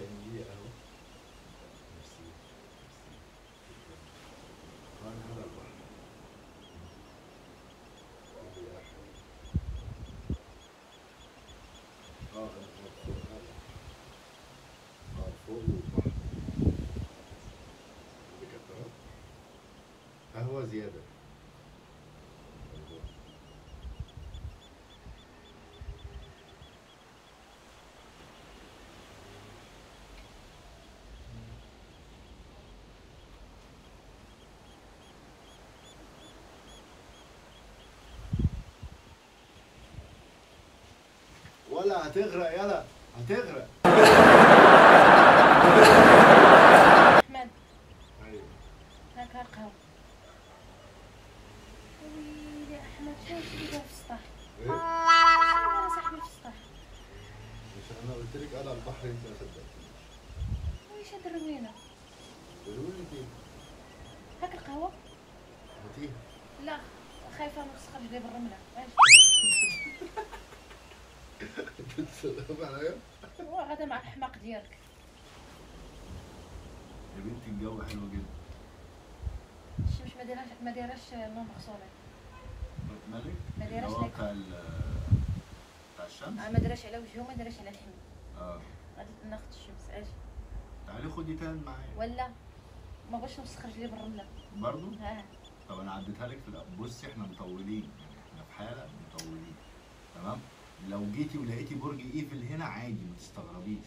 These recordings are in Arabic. التنمية أهو. ميرسي ميرسي جدا. وأنا على البحر اللي أحلى. فوق البحر بكثرة قهوة زيادة. ولا هتغرق، يلا هتغرق. احمد ايوه هاك القهوه. ويلي احمد شنو تديرها في السطح؟ ايه؟ يا صاحبي في السطح. مش انا قلت لك على البحر انت ما صدقتنيش. ويش هاد الروينه؟ الروينه فين؟ هاك القهوه؟ هاتيها. لا خايفه ما تسخنش بيا بالرمله. تتصرف عليا؟ هو غدا مع الحماق ديالك يا بنتي. الجو حلو جدا. الشمس ما دايراش نور مغصوبه. مالك؟ ما دايراش واقع تاع الشمس؟ ما دايراش على وجهه وما دايراش على الحمل. غادي ناخد الشمس. اجي تعالي خدي تان معايا. ولا ما بغاش نوسخ رجلي بالرمله برضو؟ ها. طب انا عديتها لك في بصي احنا مطولين، يعني احنا في حاله مطولين تمام؟ لو جيتي ولقيتي برج ايفل هنا عادي ما تستغربيش.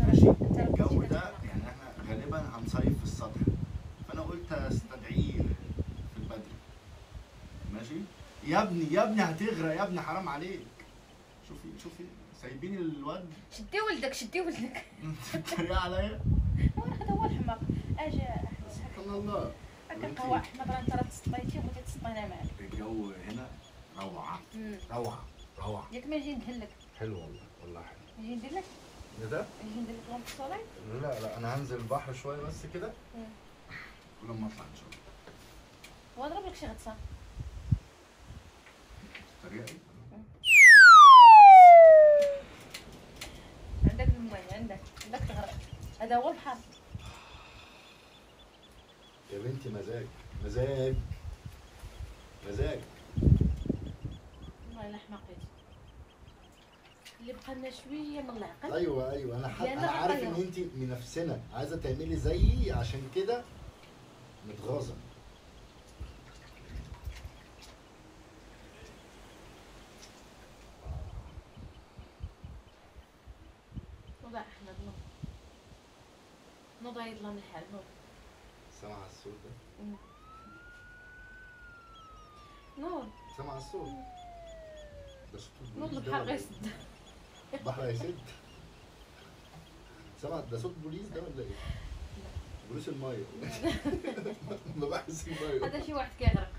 ماشي؟ الجو ده يعني احنا غالبا هنصيف في السطح، فانا قلت استدعيه في البدري. ماشي؟ يا ابني هتغرق يا ابني، حرام عليك. شوفي سايبين الواد. شدي ولدك بتتريقي عليا؟ هذا هو الحماق. اجي احمد سبحان الله. هاكا قهوة احمد، راه انت راه تسطيتي وبغيتي تسطينا معاك. الجو هنا روعة روعة روعة. ياك ما نجي ندهن لك؟ حلو والله حلو. نجي ندير لك؟ ده؟ نجي ندير لك في الصلاة؟ لا انا هنزل البحر شوية بس كده ولما اطلع ان شاء الله. واضرب لك شي غطسة. تريقي؟ عندك الماء، عندك تغرق. هذا هو البحر يا بنتي. مزاج والله. الا حماقيتي اللي بقى لنا شويه من العقل. ايوه انا عارف ان انت من نفسنا عايزه تعملي زيي، عشان كده متغاظه. نوض يا احمد، نوض يضلم الحال. نوض سامعه الصوت ده؟ نور سامعه الصوت ده؟ صوت نور. البحر غيسد، البحر هيسد. سامعه ده صوت بوليس ده ولا ايه؟ بوليس الميه. مباحث الميه. هذا شي واحد كيغرق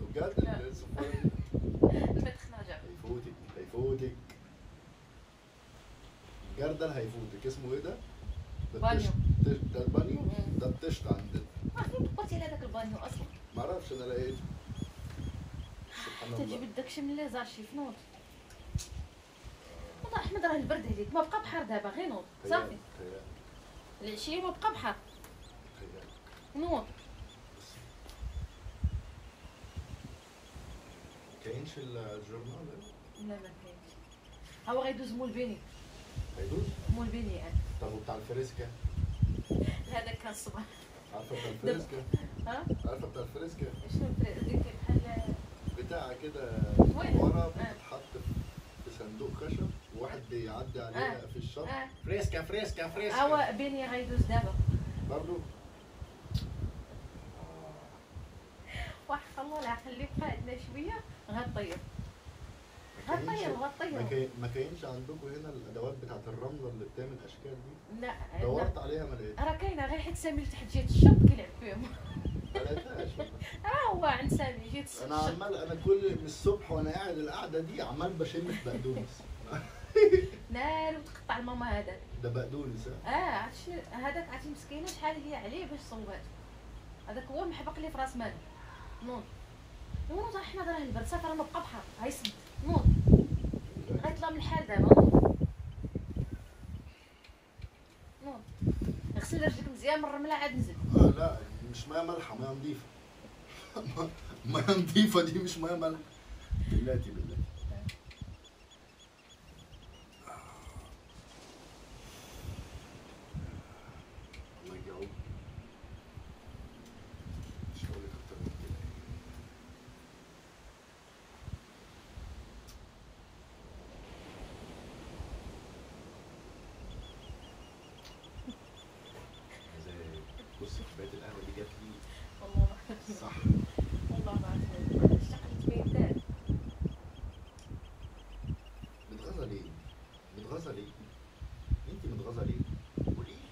بجد. سبحان الله. المدخل رجع. هيفوتك جردل، هيفوتك. اسمه ايه ده؟ بانيو. ده البانيو ده الطشت عندنا. فين قلتي على داك البانيو اصلا؟ معرفش انا لقيته. حتى تجيب داكشي من لي زارشيف. نوض والله احمد، راه البرد عليك. ما بقى بحر دابا، غير نوض صافي. العشيه ما بقى بحر. نوض كاينش الجورنال؟ لا كاينش. ها هو غيدوز مول بيني. غيدوز مول بيني. طب وبتاع الفريسكا هذا كان الصباح. عارفه بتاع الفريسكا؟ ها عارفه بتاع الفريسكا؟ شنو الفريسكا؟ بحال بتاع كده ورا بتتحط في صندوق خشب وواحد بيعدي عليها في الشط. فريسكا. هو بيني غيدوز دابا برضو. وحق الله العقل اللي بقى عندنا شويه غطير. ما كاينش عندكم هنا الادوات بتاعت الرمله اللي بتعمل اشكال دي؟ لا دورت عليها ما لقيتهاش. راه كاينه غير حيت سامي تحت جهه الشط كيلعب فيهم. هو عند سامي جيت الشط. انا كل من الصبح وانا قاعد القعده دي عمال بشم في بقدونس. لا وتقطع الماما هذاك. ده بقدونس. عرفتي هذاك عرفتي مسكينه شحال هي عليه باش صوبات. هذاك هو المحبق اللي في راس مالو. نوض احمد، راه البرد صافي، راه ما بقى بحر هيسد. نوض غيطلع من الحال دابا. غنغسل رجلك مزيان من الرمله عاد نزل. لا مش ماء مالحه، ماء نظيفه. ماء نظيفه دي مش ماء مالحه. بلاتي بلاتي. الله يجاوب. شغلك اكتر من كده. بصي كوبايه القهوه دي جات لي والله صح والله العظيم. اشتقت بيتك. متغاظه ليه؟ متغاظه ليه؟ انت متغاظه ليه؟ قولي لي.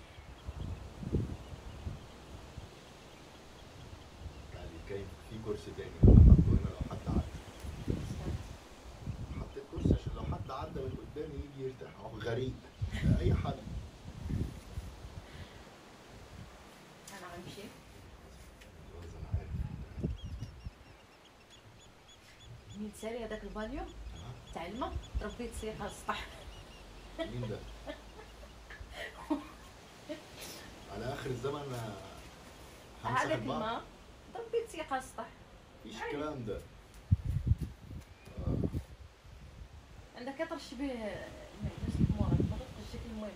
يعني كاين في كرسي تاني انا حاطه هنا لو حد عدى. حطيت كرسي عشان لو حد عدى من قدامي يجي يرتاح. هو غريب اي حد. مين ساري هذاك البانيو تاع الماء ربي تسير على السطح. مين ده؟ على اخر الزمن هذاك الماء ربي تسير على السطح. ايش الكلام ده؟ عندك كترش به معدش مورك ما تبقاش الشكل المهم.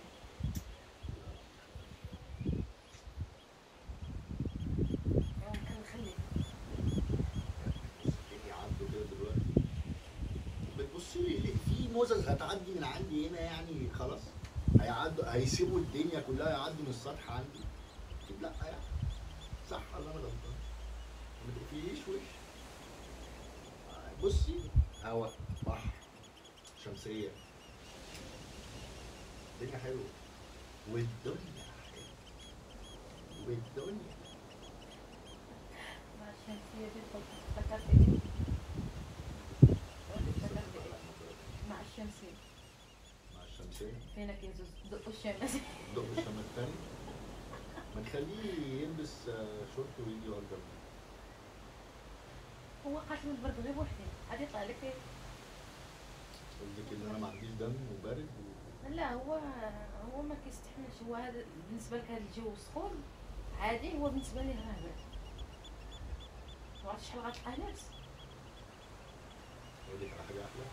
موزة هتعدي من عندي هنا يعني خلاص هيعدوا هيسيبوا الدنيا كلها يعدوا من السطح عندي. اكيد لا يعني صح ولا انا غلطان؟ ما تقفليش وش. بصي هوا بحر شمسية الدنيا حلوة والدنيا حلوة والدنيا مع الشمسية دي افتكرت ايه؟ الشمسية. مع الشمسية فينا كنزوز دق الشمس. دق الشمس الثاني ما تخليه يلبس شورت ويجي ورا الجنب. هو قاتل من البرد غير بوحدي عاد يطلع لك فين؟ قلت لك ان انا ما عنديش دم وبارد لا هو ما كيستحملش. هو هذا بالنسبة لك هذا الجو سخون عادي، هو بالنسبة لي راه بارد. ما عرفتش شحال غتبقى هنا. نقول لك على حاجة أحلى.